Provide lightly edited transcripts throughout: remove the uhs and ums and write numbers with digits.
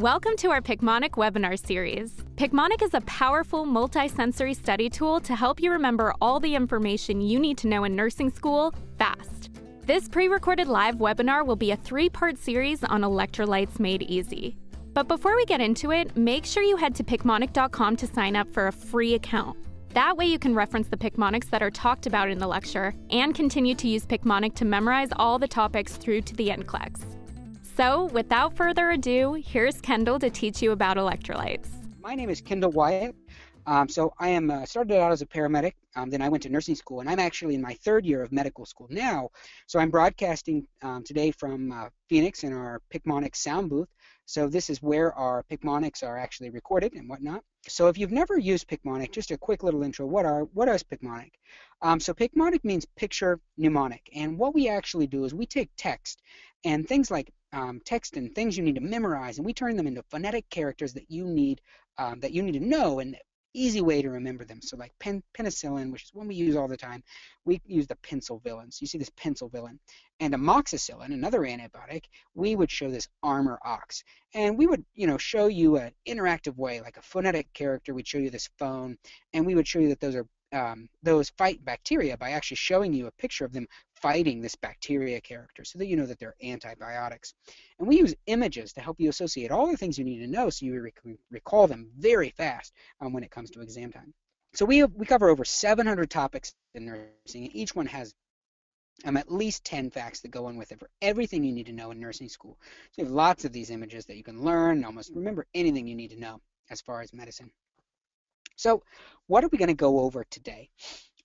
Welcome to our Picmonic webinar series. Picmonic is a powerful multi-sensory study tool to help you remember all the information you need to know in nursing school fast. This pre-recorded live webinar will be a three-part series on electrolytes made easy. But before we get into it, make sure you head to picmonic.com to sign up for a free account. That way you can reference the Picmonics that are talked about in the lecture and continue to use Picmonic to memorize all the topics through to the NCLEX. So, without further ado, here's Kendall to teach you about electrolytes. My name is Kendall Wyatt. I am started out as a paramedic, then I went to nursing school, and I'm actually in my third year of medical school now. So I'm broadcasting today from Phoenix in our Picmonic sound booth. So this is where our Picmonics are actually recorded and whatnot. So if you've never used Picmonic, just a quick little intro, what is Picmonic? Picmonic means picture mnemonic, and what we actually do is we take text and things like text and things you need to memorize, and we turn them into phonetic characters that you need to know, and easy way to remember them. So like penicillin, which is one we use all the time, we use the pencil villain. So you see this pencil villain. And amoxicillin, another antibiotic, we would show this armor ox. And we would, you know, show you an interactive way, like a phonetic character. We'd show you this phone, and we would show you that those are those fight bacteria by actually showing you a picture of them fighting this bacteria character so that you know that they're antibiotics. And we use images to help you associate all the things you need to know so you recall them very fast when it comes to exam time. So we cover over 700 topics in nursing, and each one has at least 10 facts that go in with it for everything you need to know in nursing school. So you have lots of these images that you can learn and almost remember anything you need to know as far as medicine. So what are we going to go over today?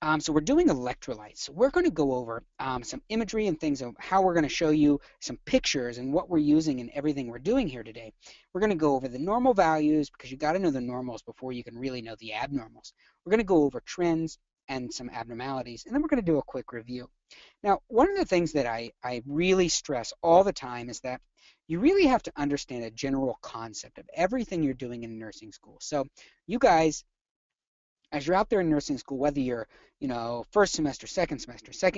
We're doing electrolytes. We're going to go over some imagery and things of how we're going to show you some pictures and what we're using and everything we're doing here today. We're going to go over the normal values because you've got to know the normals before you can really know the abnormals. We're going to go over trends and some abnormalities, and then we're going to do a quick review. Now, one of the things that I really stress all the time is that you really have to understand a general concept of everything you're doing in nursing school. So you guys, as you're out there in nursing school, whether you're, you know, first semester, second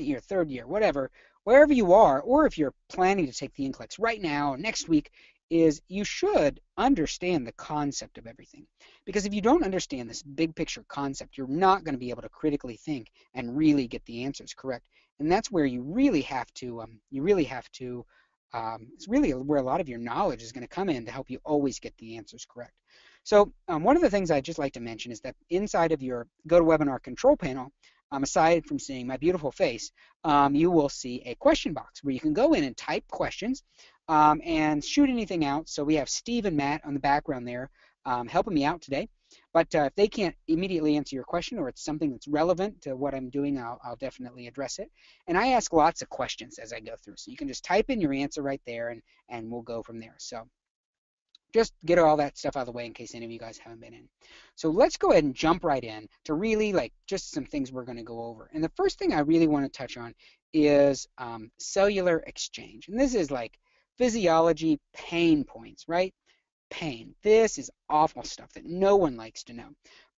year, third year, whatever, wherever you are, or if you're planning to take the NCLEX right now, next week, is you should understand the concept of everything. Because if you don't understand this big picture concept, you're not going to be able to critically think and really get the answers correct. And that's where you really have to, it's really where a lot of your knowledge is going to come in to help you always get the answers correct. So one of the things I'd just like to mention is that inside of your GoToWebinar control panel, aside from seeing my beautiful face, you will see a question box where you can go in and type questions and shoot anything out. So we have Steve and Matt on the background there helping me out today. But if they can't immediately answer your question or it's something that's relevant to what I'm doing, I'll definitely address it. And I ask lots of questions as I go through. So you can just type in your answer right there, and we'll go from there. So just get all that stuff out of the way in case any of you guys haven't been in. So let's go ahead and jump right in to really like just some things we're going to go over. And the first thing I really want to touch on is cellular exchange. And this is like physiology pain points, right? Pain. This is awful stuff that no one likes to know.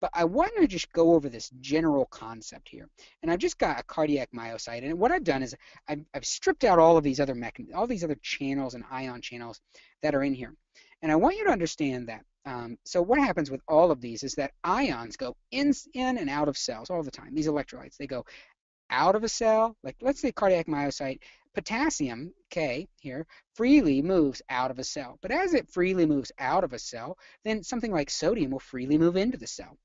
But I want to just go over this general concept here. And I've just got a cardiac myocyte, and what I've done is I've stripped out all of these other channels and ion channels that are in here. And I want you to understand that. So what happens with all of these is that ions go in and out of cells all the time. These electrolytes, they go out of a cell, like let's say cardiac myocyte, potassium, K here, freely moves out of a cell. But as it freely moves out of a cell, then something like sodium will freely move into the cell.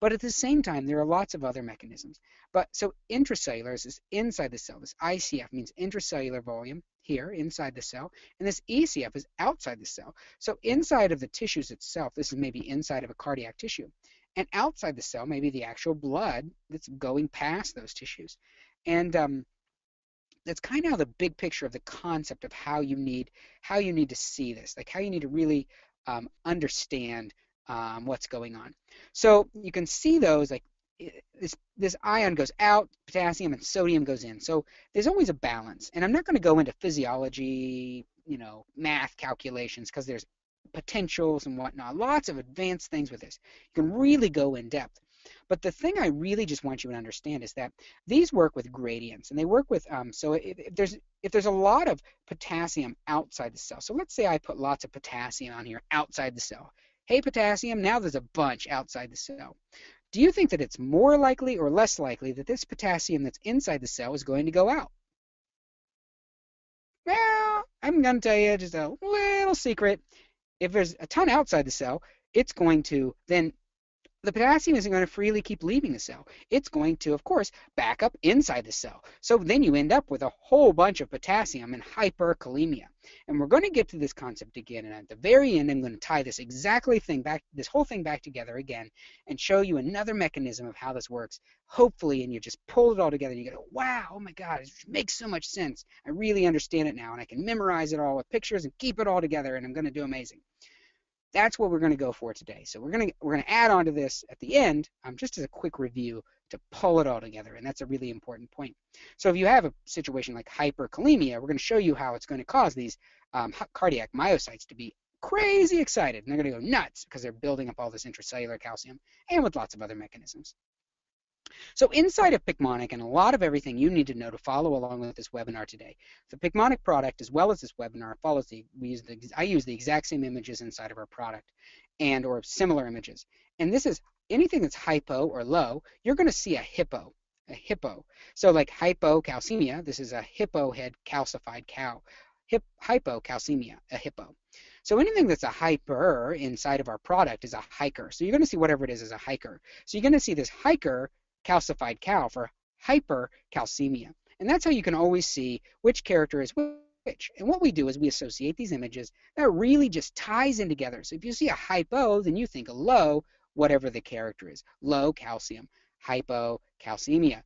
But at the same time, there are lots of other mechanisms. But so intracellular is inside the cell. This ICF means intracellular volume here inside the cell, and this ECF is outside the cell. So inside of the tissues itself, this is maybe inside of a cardiac tissue, and outside the cell, maybe the actual blood that's going past those tissues. And that's kind of the big picture of the concept of how you need to see this, like how you need to really understand what's going on. So you can see those, like this ion goes out, potassium and sodium goes in. So there's always a balance. And I'm not going to go into physiology, you know, math calculations, because there's potentials and whatnot, lots of advanced things with this. You can really go in depth. But the thing I really just want you to understand is that these work with gradients, and they work with, so if there's a lot of potassium outside the cell, so let's say I put lots of potassium on here outside the cell. Hey, potassium, now there's a bunch outside the cell. Do you think that it's more likely or less likely that this potassium that's inside the cell is going to go out? Well, I'm going to tell you just a little secret. If there's a ton outside the cell, it's going to then, the potassium isn't going to freely keep leaving the cell. It's going to, of course, back up inside the cell. So then you end up with a whole bunch of potassium and hyperkalemia. And we're going to get to this concept again. And at the very end, I'm going to tie this whole thing back together again and show you another mechanism of how this works, hopefully, and you just pull it all together and you go, wow, oh my God, it makes so much sense. I really understand it now, and I can memorize it all with pictures and keep it all together, and I'm going to do amazing. That's what we're going to go for today. So we're going to add on to this at the end, just as a quick review to pull it all together, and that's a really important point. So if you have a situation like hyperkalemia, we're going to show you how it's going to cause these cardiac myocytes to be crazy excited, and they're going to go nuts because they're building up all this intracellular calcium and with lots of other mechanisms. So inside of Picmonic, and a lot of everything you need to know to follow along with this webinar today, the Picmonic product as well as this webinar follows I use the exact same images inside of our product and or similar images. And this is anything that's hypo or low, you're going to see a hippo. So like hypocalcemia, this is a hippo head calcified cow. Hypocalcemia, a hippo. So anything that's a hyper inside of our product is a hiker. So you're going to see whatever it is as a hiker. So you're going to see this hiker calcified cow for hypercalcemia. And that's how you can always see which character is which. And what we do is we associate these images. That really just ties in together. So if you see a hypo, then you think a low, whatever the character is. Low calcium, hypocalcemia,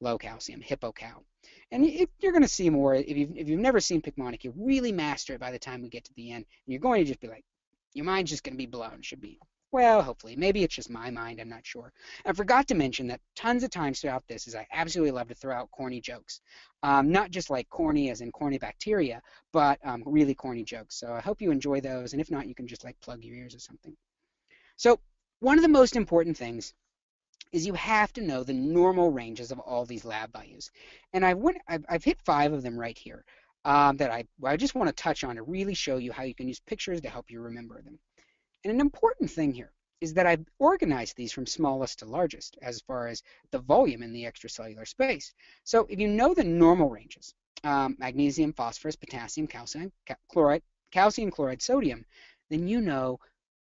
low calcium, hippo cow. And you're going to see more. If you've never seen Picmonic, you really master it by the time we get to the end. And you're going to just be like, your mind's just going to be blown. Should be. Well, hopefully. Maybe it's just my mind. I'm not sure. I forgot to mention that tons of times throughout this is I absolutely love to throw out corny jokes. Not just like corny as in corny bacteria, but really corny jokes. So I hope you enjoy those. And if not, you can just like plug your ears or something. So one of the most important things is you have to know the normal ranges of all these lab values. And I've hit 5 of them right here that I just want to touch on to really show you how you can use pictures to help you remember them. And an important thing here is that I've organized these from smallest to largest as far as the volume in the extracellular space. So if you know the normal ranges, magnesium, phosphorus, potassium, calcium, chloride, sodium, then you know,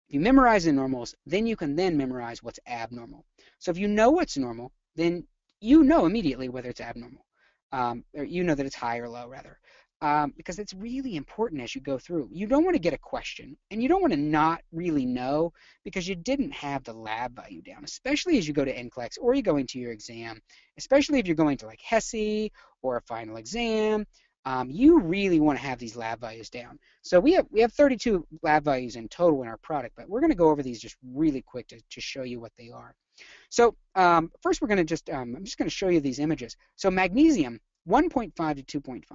if you memorize the normals, then you can then memorize what's abnormal. So if you know what's normal, then you know immediately whether it's abnormal, or you know that it's high or low, rather. Because it's really important as you go through. You don't want to get a question, and you don't want to not really know because you didn't have the lab value down, especially as you go to NCLEX or you go into your exam, especially if you're going to like HESI or a final exam. You really want to have these lab values down. So we have 32 lab values in total in our product, but we're going to go over these just really quick to show you what they are. So first we're going to just, I'm just going to show you these images. So magnesium, 1.5 to 2.5.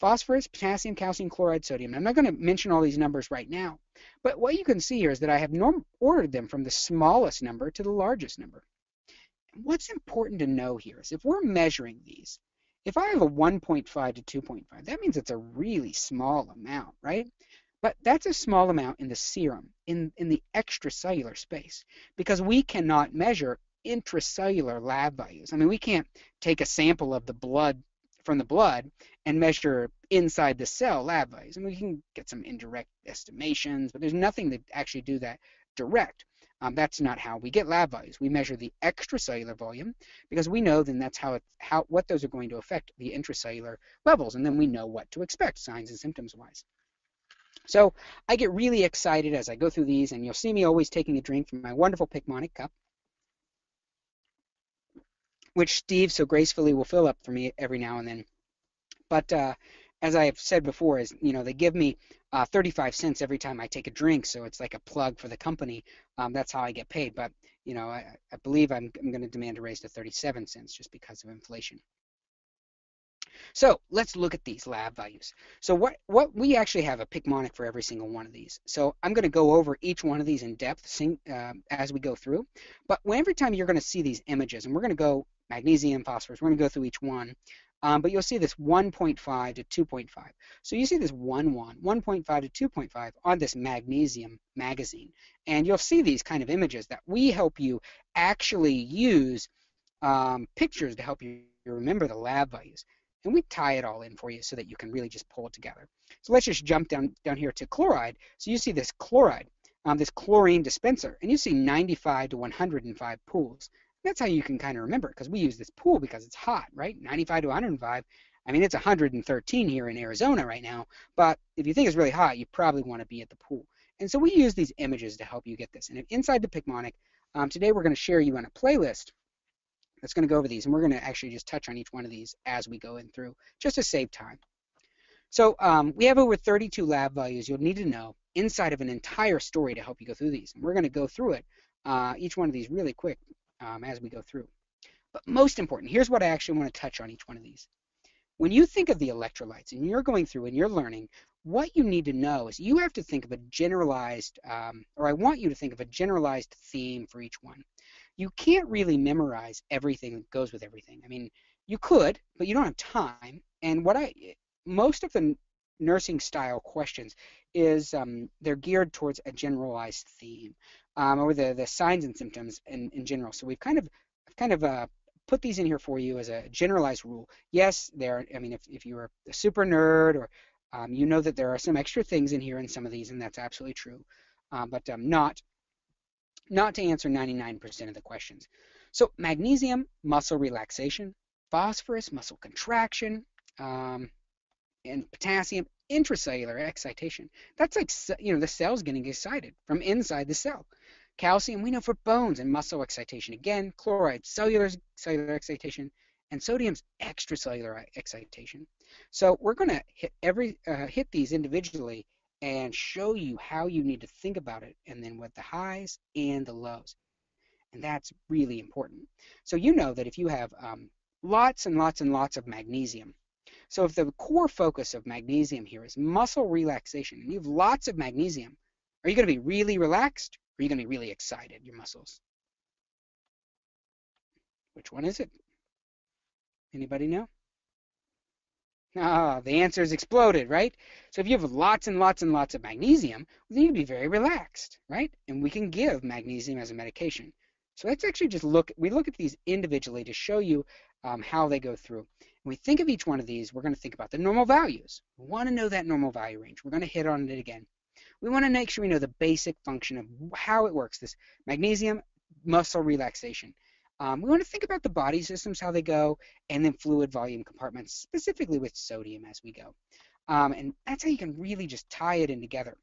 Phosphorus, potassium, calcium, chloride, sodium. I'm not going to mention all these numbers right now, but what you can see here is that I have ordered them from the smallest number to the largest number. And what's important to know here is if we're measuring these, if I have a 1.5 to 2.5, that means it's a really small amount, right? But that's a small amount in the serum, in the extracellular space, because we cannot measure intracellular lab values. I mean, we can't take a sample of the blood from the blood and measure inside the cell lab values. And we can get some indirect estimations, but there's nothing that actually do that direct. That's not how we get lab values. We measure the extracellular volume because we know then that's what those are going to affect the intracellular levels, and then we know what to expect signs and symptoms wise. So I get really excited as I go through these, and you'll see me always taking a drink from my wonderful Picmonic cup, which Steve so gracefully will fill up for me every now and then. But as I have said before, is you know they give me 35 cents every time I take a drink, so it's like a plug for the company. That's how I get paid. But you know I believe I'm going to demand a raise to 37 cents just because of inflation. So let's look at these lab values. So what we actually have a Picmonic for every single one of these. So I'm going to go over each one of these in depth as we go through. But every time you're going to see these images, and we're going to go magnesium, phosphorus, we're going to go through each one. But you'll see this 1.5 to 2.5. So you see this 1.5 to 2.5 on this magnesium magazine. And you'll see these kind of images that we help you actually use pictures to help you remember the lab values. And we tie it all in for you so that you can really just pull it together. So let's just jump down here to chloride. So you see this chloride, this chlorine dispenser, and you see 95 to 105 pools. That's how you can kind of remember it, because we use this pool because it's hot, right? 95 to 105. I mean, it's 113 here in Arizona right now, but if you think it's really hot, you probably want to be at the pool. And so we use these images to help you get this. And inside the Picmonic, today we're going to share you on a playlist that's going to go over these, and we're going to actually just touch on each one of these as we go in through, just to save time. So we have over 32 lab values you'll need to know inside of an entire story to help you go through these. And we're going to go through it, each one of these really quick. As we go through. But most important, here's what I actually want to touch on each one of these. When you think of the electrolytes and you're going through and you're learning, what you need to know is you have to think of a generalized, or I want you to think of a generalized theme for each one. You can't really memorize everything that goes with everything. I mean, you could, but you don't have time. And most of the nursing style questions is they're geared towards a generalized theme. Or the signs and symptoms in general. So we've kind of put these in here for you as a generalized rule. Yes, I mean, if you're a super nerd, or you know that there are some extra things in here in some of these, and that's absolutely true, but not to answer 99% of the questions. So magnesium, muscle relaxation; phosphorus, muscle contraction; and potassium, intracellular excitation. That's like, you know, the cell's getting excited from inside the cell. Calcium, we know, for bones and muscle excitation. Again, chloride, cellular excitation, and sodium's extracellular excitation. So we're going to hit these individually and show you how you need to think about it, and then with the highs and the lows. And that's really important. So you know that if you have lots and lots and lots of magnesium, so if the core focus of magnesium here is muscle relaxation, and you have lots of magnesium, are you going to be really relaxed, or are you going to be really excited, your muscles? Which one is it? Anybody know? Ah, the answer is exploded, right? So if you have lots and lots and lots of magnesium, then you'll be very relaxed, right? And we can give magnesium as a medication. So let's actually just look at these individually to show you how they go through. When we think of each one of these, we're going to think about the normal values. We want to know that normal value range. We're going to hit on it again. We want to make sure we know the basic function of how it works, this magnesium, muscle relaxation. We want to think about the body systems, how they go, and then fluid volume compartments, specifically with sodium as we go. And that's how you can really just tie it in together.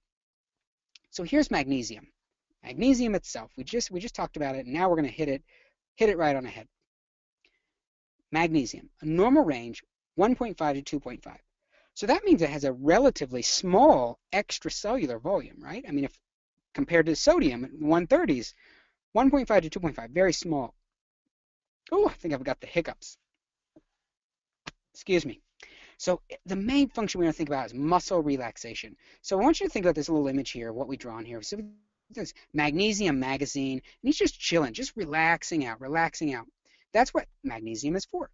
So here's magnesium. Magnesium itself, we just talked about it, and now we're going to hit it right on ahead. Magnesium, a normal range, 1.5 to 2.5. So that means it has a relatively small extracellular volume, right? I mean, if compared to sodium at 130s, 1.5 to 2.5, very small. Oh, I think I've got the hiccups. Excuse me. So the main function we want to think about is muscle relaxation. So I want you to think about this little image here, what we draw on here. So this magnesium magazine, and he's just chilling, just relaxing out, relaxing out. That's what magnesium is for.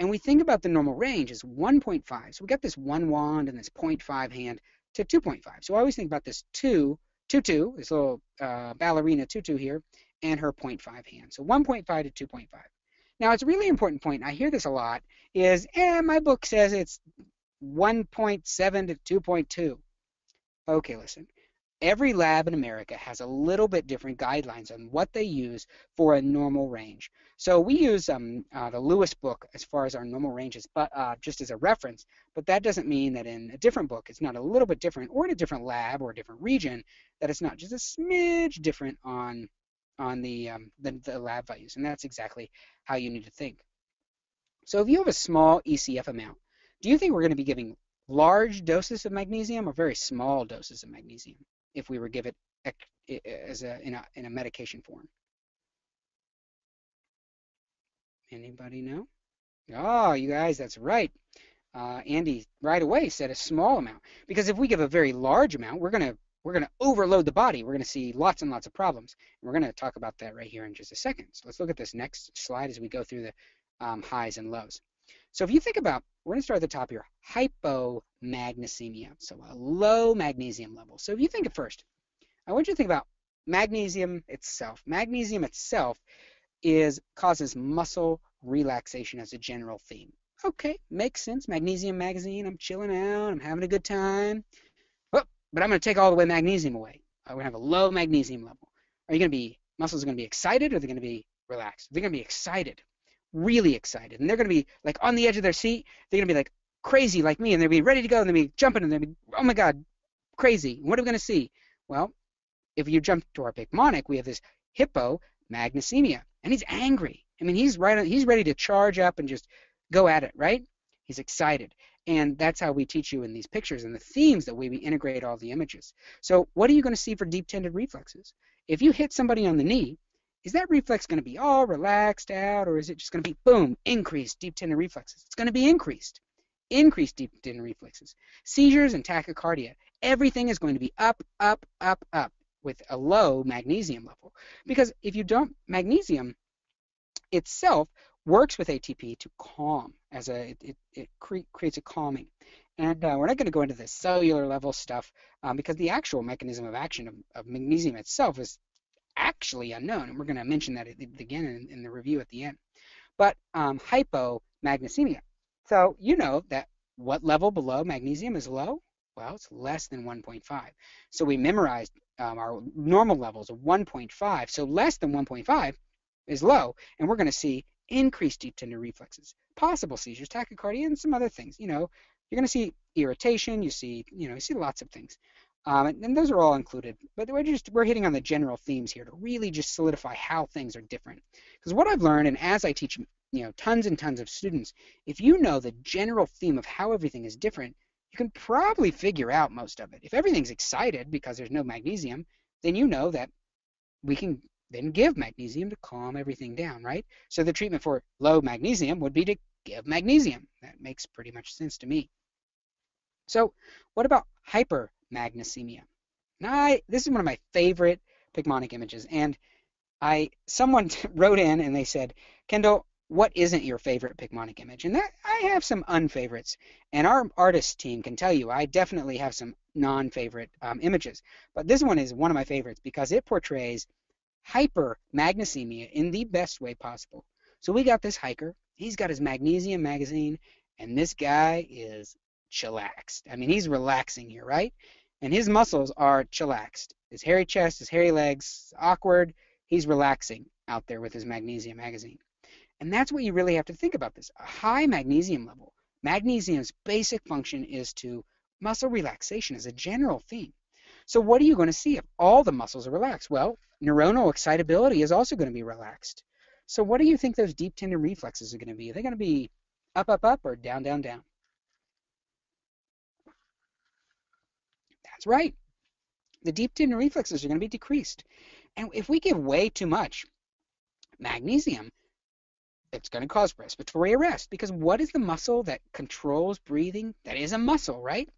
And we think about the normal range as 1.5. So we got this one wand and this 0.5 hand to 2.5. So I always think about this 2, this little ballerina 2-2 here, and her 0.5 hand. So 1.5 to 2.5. Now, it's a really important point, and I hear this a lot, is, my book says it's 1.7 to 2.2. Okay, listen. Every lab in America has a little bit different guidelines on what they use for a normal range. So we use the Lewis book as far as our normal ranges, but just as a reference, but that doesn't mean that in a different book it's not a little bit different, or in a different lab or a different region, that it's not just a smidge different on the lab values. And that's exactly how you need to think. So if you have a small ECF amount, do you think we're going to be giving large doses of magnesium or very small doses of magnesium if we were to give it as in a medication form? Anybody know? Oh, you guys, that's right. Andy right away said a small amount, because if we give a very large amount, we're going to overload the body. We're going to see lots and lots of problems. And we're going to talk about that right here in just a second. So let's look at this next slide as we go through the highs and lows. So if you think about, we're going to start at the top here, hypomagnesemia, so a low magnesium level. So if you think at first, I want you to think about magnesium itself. Magnesium itself causes muscle relaxation as a general theme. Okay, makes sense. Magnesium magazine, I'm chilling out, I'm having a good time. But I'm going to take all the magnesium away. I'm going to have a low magnesium level. Muscles are going to be excited, or they're going to be relaxed? They're going to be excited, really excited. And they're going to be like on the edge of their seat. They're going to be like crazy like me, and they'll be ready to go, and they'll be jumping, and they'll be, oh my God, crazy. What are we going to see? Well, if you jump to our Picmonic, we have this hypomagnesemia, and he's angry. I mean, he's ready to charge up and just go at it, right? He's excited. And that's how we teach you in these pictures and the themes that we integrate all the images. So what are you going to see for deep tendon reflexes? If you hit somebody on the knee, is that reflex going to be all relaxed out, or is it just going to be, boom, increased deep tendon reflexes? It's going to be increased. Increased deep tendon reflexes. Seizures and tachycardia. Everything is going to be up, up, up, up with a low magnesium level. Because if you don't, magnesium itself works with ATP to calm, it creates a calming. And we're not going to go into the cellular level stuff because the actual mechanism of action of magnesium itself is actually unknown, and we're going to mention that again in the review at the end. But hypomagnesemia. So you know that what level below magnesium is low? Well, it's less than 1.5. So we memorized our normal levels of 1.5. So less than 1.5 is low, and we're going to see increased deep tendon reflexes, possible seizures, tachycardia, and some other things. You know, you're going to see irritation. You see lots of things, and those are all included. But we're hitting on the general themes here to really just solidify how things are different. Because what I've learned, and as I teach, tons and tons of students, if you know the general theme of how everything is different, you can probably figure out most of it. If everything's excited because there's no magnesium, then you know that we can then give magnesium to calm everything down, right? So the treatment for low magnesium would be to give magnesium. That makes pretty much sense to me. So what about hypermagnesemia? Now, this is one of my favorite Picmonic images, and someone wrote in and they said, Kendall, what isn't your favorite Picmonic image? And that I have some unfavorites, and our artist team can tell you I definitely have some non-favorite images. But this one is one of my favorites because it portrays hypermagnesemia in the best way possible. So we got this hiker, he's got his magnesium magazine, and this guy is chillaxed. I mean, he's relaxing here, right? And his muscles are chillaxed. His hairy chest, his hairy legs, awkward. He's relaxing out there with his magnesium magazine. And that's what you really have to think about this. A high magnesium level. Magnesium's basic function is to muscle relaxation as a general theme. So what are you going to see if all the muscles are relaxed? Well, neuronal excitability is also going to be relaxed. So what do you think those deep tendon reflexes are going to be? Are they going to be up, up, up, or down, down, down? That's right. The deep tendon reflexes are going to be decreased. And if we give way too much magnesium, it's going to cause respiratory arrest, because what is the muscle that controls breathing? That is a muscle, right?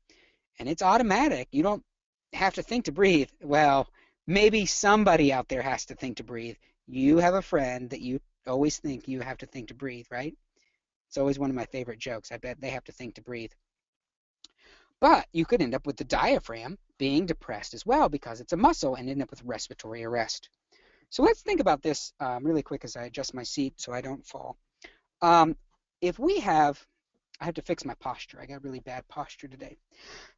And it's automatic. You don't have to think to breathe. Well, maybe somebody out there has to think to breathe. You have a friend that you always think you have to think to breathe, right? It's always one of my favorite jokes. I bet they have to think to breathe. But you could end up with the diaphragm being depressed as well, because it's a muscle, and end up with respiratory arrest. So let's think about this really quick as I adjust my seat so I don't fall. If we have, I have to fix my posture. I got really bad posture today.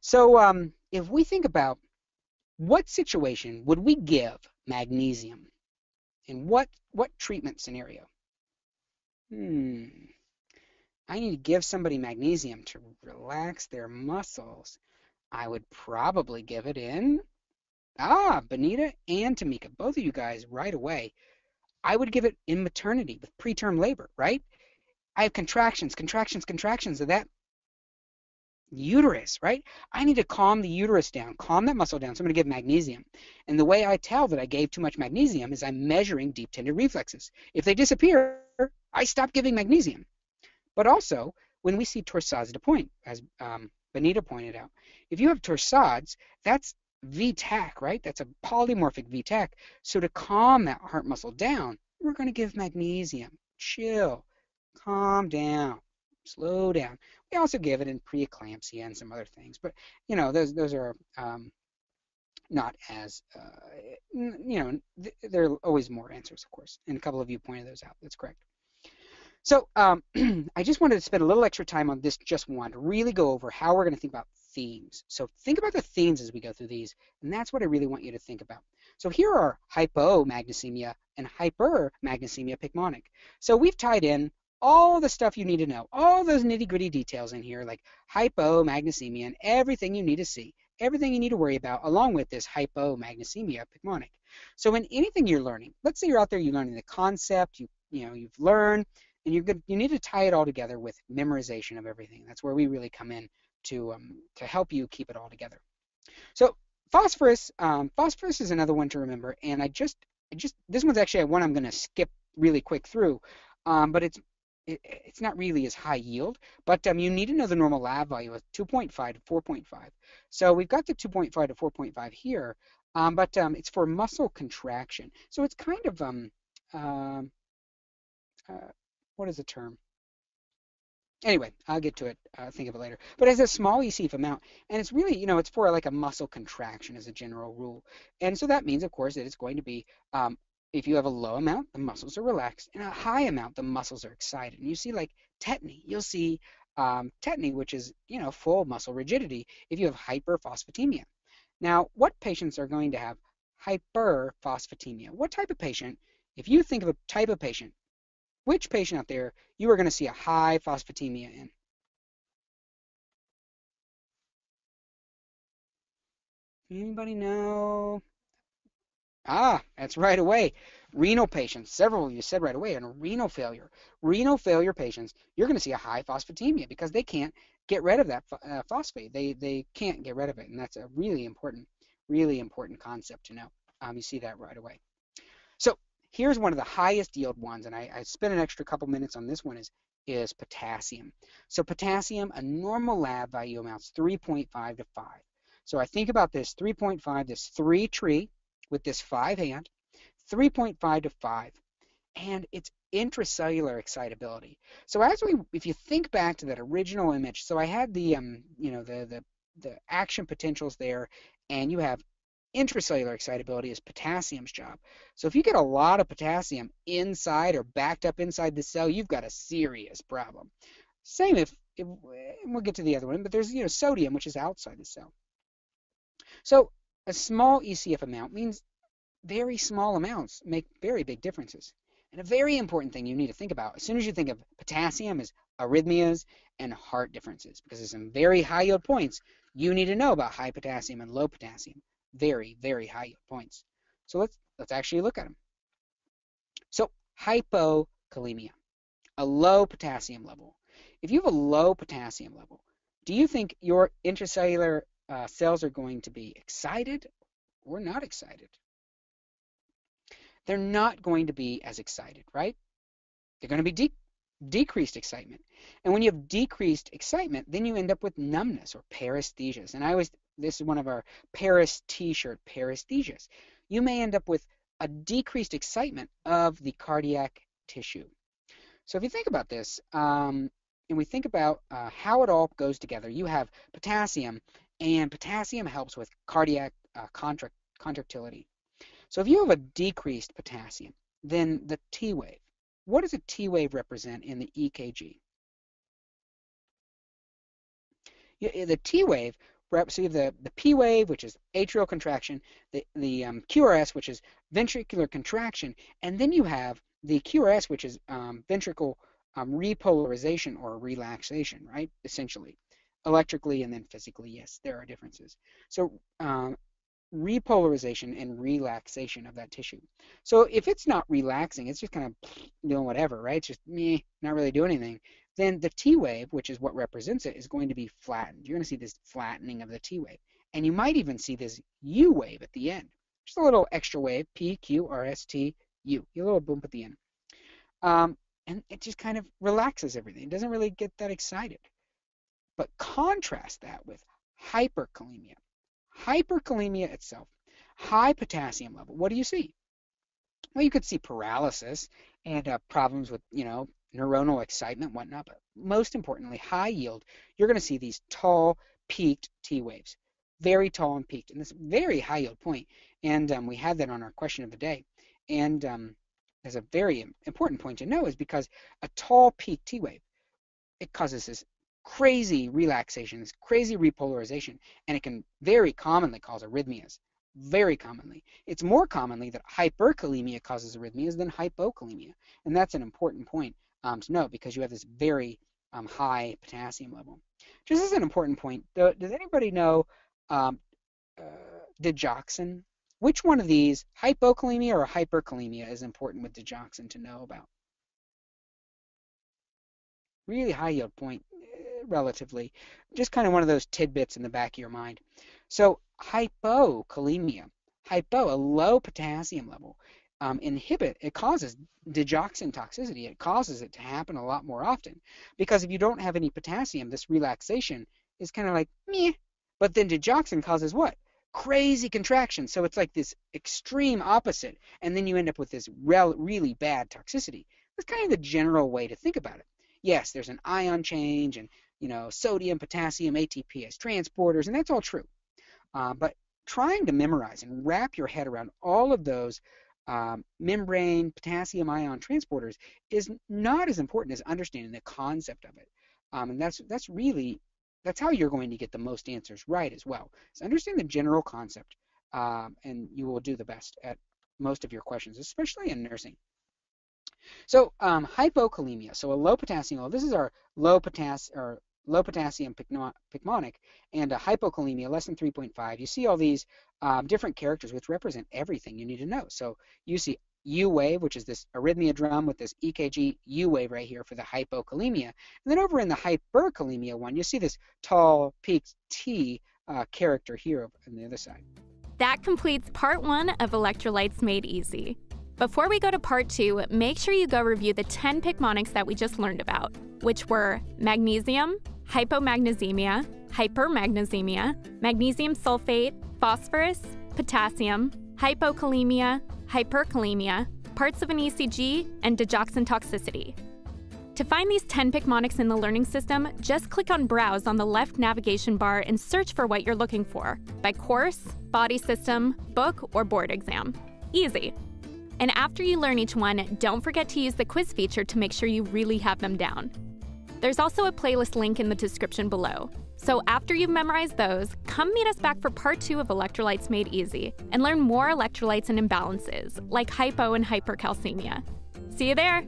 So if we think about what situation would we give magnesium, and what treatment scenario? I need to give somebody magnesium to relax their muscles. I would probably give it in. Benita and Tamika, both of you guys right away. I would give it in maternity with preterm labor, right? I have contractions of that uterus, right? I need to calm the uterus down, calm that muscle down, so I'm going to give magnesium. And the way I tell that I gave too much magnesium is I'm measuring deep tendon reflexes. If they disappear, I stop giving magnesium. But also, when we see torsades de pointe, as Benita pointed out, if you have torsades, that's VTAC, right? That's a polymorphic VTAC. So to calm that heart muscle down, we're going to give magnesium. Chill, calm down, slow down. We also give it in preeclampsia and some other things, but you know, those are not as you know, there are always more answers, of course, and a couple of you pointed those out. That's correct. So I just wanted to spend a little extra time on this, just one, to really go over how we're going to think about themes. So think about the themes as we go through these, and that's what I really want you to think about. So here are hypomagnesemia and hypermagnesemia picmonic. So we've tied in all the stuff you need to know, all those nitty-gritty details in here, like hypomagnesemia and everything you need to see, everything you need to worry about, along with this hypomagnesemia picmonic. So in anything you're learning, let's say you're out there, you're learning the concept, you know, you've learned, and you're good, you need to tie it all together with memorization of everything. That's where we really come in to help you keep it all together. So phosphorus, phosphorus is another one to remember, and I just this one's actually one I'm going to skip really quick through, but it's not really as high yield, but you need to know the normal lab value of 2.5 to 4.5. So we've got the 2.5 to 4.5 here, but it's for muscle contraction. So it's kind of, what is the term? Anyway, I'll get to it, think of it later. But it's a small ECF amount, and it's really, you know, it's for like a muscle contraction as a general rule. And so that means, of course, that it's going to be, if you have a low amount, the muscles are relaxed, and a high amount, the muscles are excited. And you see, like, tetany. You'll see tetany, which is, you know, full muscle rigidity, if you have hyperphosphatemia. Now, what patients are going to have hyperphosphatemia? What type of patient? If you think of a type of patient, which patient out there you are going to see a high phosphatemia in? Anybody know? Ah, that's right away. Renal patients. Several of you said right away, and renal failure. Renal failure patients, you're going to see a high phosphatemia because they can't get rid of that phosphate. They can't get rid of it, and that's a really important concept to know. You see that right away. So here's one of the highest yield ones, and I spent an extra couple minutes on this one, is potassium. So potassium, a normal lab value amounts 3.5 to 5. So I think about this 3.5, this 3 tree with this 5 hand, 3.5 to 5, and it's intracellular excitability. So as if you think back to that original image, so I had the, you know, the action potentials there, and you have intracellular excitability is potassium's job. So if you get a lot of potassium inside or backed up inside the cell, you've got a serious problem. Same if and we'll get to the other one, but there's, you know, sodium, which is outside the cell. So a small ECF amount means very small amounts make very big differences. And a very important thing you need to think about as soon as you think of potassium is arrhythmias and heart differences, because there's some very high yield points you need to know about high potassium and low potassium. Very high points. So let's actually look at them. So hypokalemia, a low potassium level. If you have a low potassium level, do you think your intracellular cells are going to be excited or not excited? They're not going to be as excited, right? They're going to be decreased excitement. And when you have decreased excitement, then you end up with numbness or paresthesias. And this is one of our Paris t-shirt, paresthesias. You may end up with a decreased excitement of the cardiac tissue. So if you think about this, and we think about how it all goes together, you have potassium, and potassium helps with cardiac contractility. So if you have a decreased potassium, then the T wave. What does a T wave represent in the EKG? The T wave, so you have the P wave, which is atrial contraction, the QRS, which is ventricular contraction, and then you have the QRS, which is ventricle repolarization or relaxation, right? Essentially, electrically and then physically, yes, there are differences. So repolarization and relaxation of that tissue. So if it's not relaxing, it's just kind of doing whatever, right? It's just meh, not really doing anything. Then the T wave, which is what represents it, is going to be flattened. You're going to see this flattening of the T wave. And you might even see this U wave at the end. Just a little extra wave, P, Q, R, S, T, U. A little bump at the end. and it just kind of relaxes everything. It doesn't really get that excited. But contrast that with hyperkalemia. Hyperkalemia itself, high potassium level, what do you see? Well, you could see paralysis and problems with, you know, neuronal excitement, whatnot, but most importantly, high yield, you're going to see these tall, peaked T waves, very tall and peaked, and this very high yield point. And we had that on our question of the day. And there's a very important point to know is because a tall peak T wave, it causes this crazy relaxation, this crazy repolarization, and it can very commonly cause arrhythmias. Very commonly. It's more commonly that hyperkalemia causes arrhythmias than hypokalemia, and that's an important point to know because you have this very high potassium level. Just as an important point, does anybody know digoxin? Which one of these, hypokalemia or hyperkalemia, is important with digoxin to know about? Really high yield point, relatively. Just kind of one of those tidbits in the back of your mind. So hypokalemia, a low potassium level, it causes digoxin toxicity. It causes it to happen a lot more often because if you don't have any potassium, this relaxation is kind of like meh. But then digoxin causes what? Crazy contraction. So it's like this extreme opposite, and then you end up with this really bad toxicity. That's kind of the general way to think about it. Yes, there's an ion change and, you know, sodium, potassium, ATP as transporters, and that's all true. But trying to memorize and wrap your head around all of those membrane potassium ion transporters is not as important as understanding the concept of it. And that's how you're going to get the most answers right as well. So understand the general concept, and you will do the best at most of your questions, especially in nursing. So hypokalemia, so a low potassium level. This is our low potassium Picmonic, and a hypokalemia less than 3.5. You see all these different characters which represent everything you need to know. So you see U wave, which is this arrhythmia drum with this EKG U wave right here for the hypokalemia. And then over in the hyperkalemia one, you see this tall peaked T character here on the other side. That completes part one of Electrolytes Made Easy. Before we go to part two, make sure you go review the 10 Picmonics that we just learned about, which were magnesium, hypomagnesemia, hypermagnesemia, magnesium sulfate, phosphorus, potassium, hypokalemia, hyperkalemia, parts of an ECG, and digoxin toxicity. To find these 10 Picmonics in the learning system, just click on Browse on the left navigation bar and search for what you're looking for by course, body system, book, or board exam. Easy. And after you learn each one, don't forget to use the quiz feature to make sure you really have them down. There's also a playlist link in the description below. So after you've memorized those, come meet us back for part two of Electrolytes Made Easy and learn more electrolytes and imbalances, like hypo and hypercalcemia. See you there!